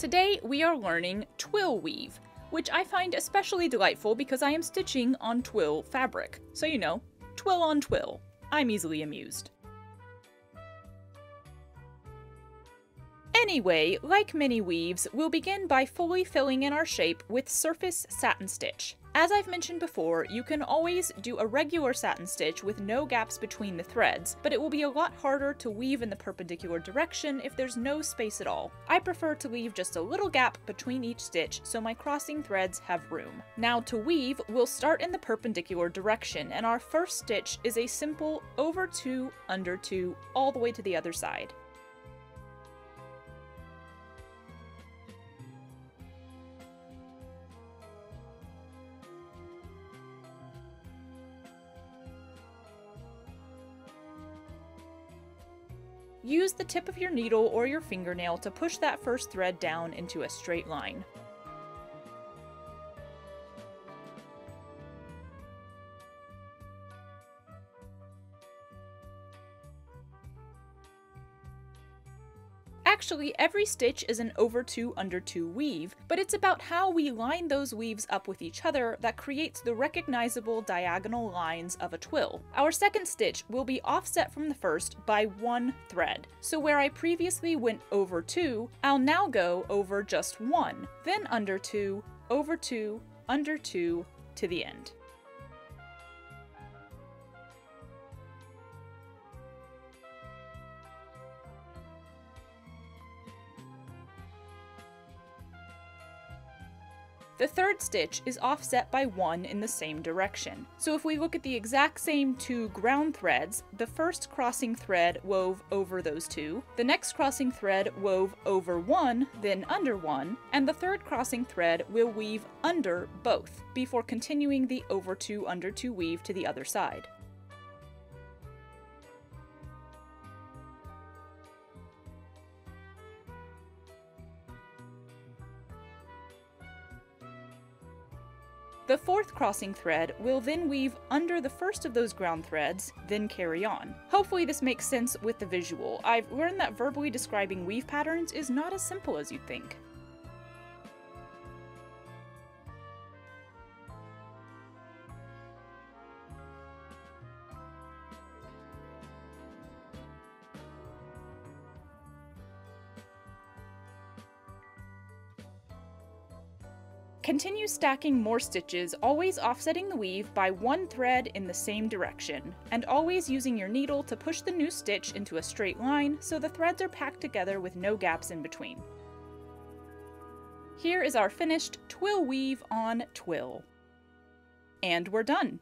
Today we are learning twill weave, which I find especially delightful because I am stitching on twill fabric. So you know, twill on twill. I'm easily amused. Anyway, like many weaves, we'll begin by fully filling in our shape with surface satin stitch. As I've mentioned before, you can always do a regular satin stitch with no gaps between the threads, but it will be a lot harder to weave in the perpendicular direction if there's no space at all. I prefer to leave just a little gap between each stitch so my crossing threads have room. Now to weave, we'll start in the perpendicular direction, and our first stitch is a simple over two, under two, all the way to the other side. Use the tip of your needle or your fingernail to push that first thread down into a straight line. Actually, every stitch is an over two, under two weave, but it's about how we line those weaves up with each other that creates the recognizable diagonal lines of a twill. Our second stitch will be offset from the first by one thread. So where I previously went over two, I'll now go over just one, then under two, over two, under two, to the end. The third stitch is offset by one in the same direction. So if we look at the exact same two ground threads, the first crossing thread wove over those two, the next crossing thread wove over one, then under one, and the third crossing thread will weave under both, before continuing the over two, under two weave to the other side. The fourth crossing thread will then weave under the first of those ground threads, then carry on. Hopefully this makes sense with the visual. I've learned that verbally describing weave patterns is not as simple as you'd think. Continue stacking more stitches, always offsetting the weave by one thread in the same direction, and always using your needle to push the new stitch into a straight line so the threads are packed together with no gaps in between. Here is our finished twill weave on twill. And we're done!